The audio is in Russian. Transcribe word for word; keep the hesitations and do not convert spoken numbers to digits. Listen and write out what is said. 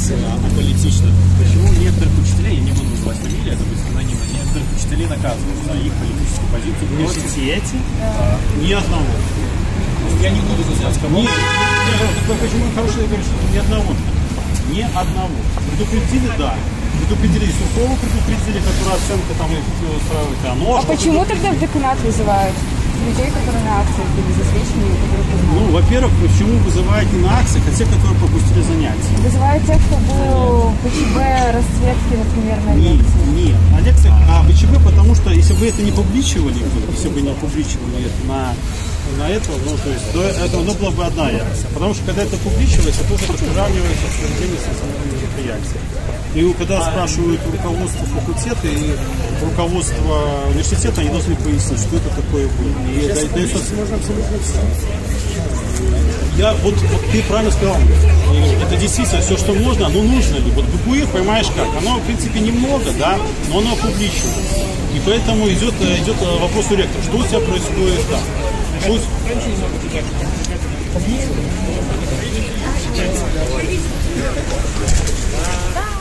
ситуация аполитична. Почему некоторых учителей, я не буду называть фамилии, это будет анонимно, некоторых учителей наказывают за их политическую позицию в соцсети? Да. Ни одного. Я не буду называть кого-то. Почему хорошее решение? Ни одного. Ни одного. Предупредили, да. Предупредили Сухова, предупредили, которая оценка там их устраивает. А, а почему тогда в деканат вызывают людей, которые на акциях были засвечены? Ну, во-первых, почему вызываете на акциях, а те, которые пропустили занятия? Вызывают тех, кто был ВЧБ, расцветки, например, на лекциях. Нет, на лекциях, а ВЧБ, потому что если бы это не публичивали, если бы не публичивали это на... на это, ну, то есть, до этого, ну, была бы одна яркость. Потому что, когда это публичивается, тоже приравнивается к проведению социального мероприятия. И когда спрашивают руководство факультета и руководство университета, они должны пояснить, что это такое было. И это, это, это... Можно абсолютно все. Я, вот, вот ты правильно сказал, это действительно все, что можно, но нужно ли? Вот БКУИ, понимаешь как, оно, в принципе, немного, да, но оно публичивается. И поэтому идет, идет вопрос у ректора, что у тебя происходит там. Пусть... Да.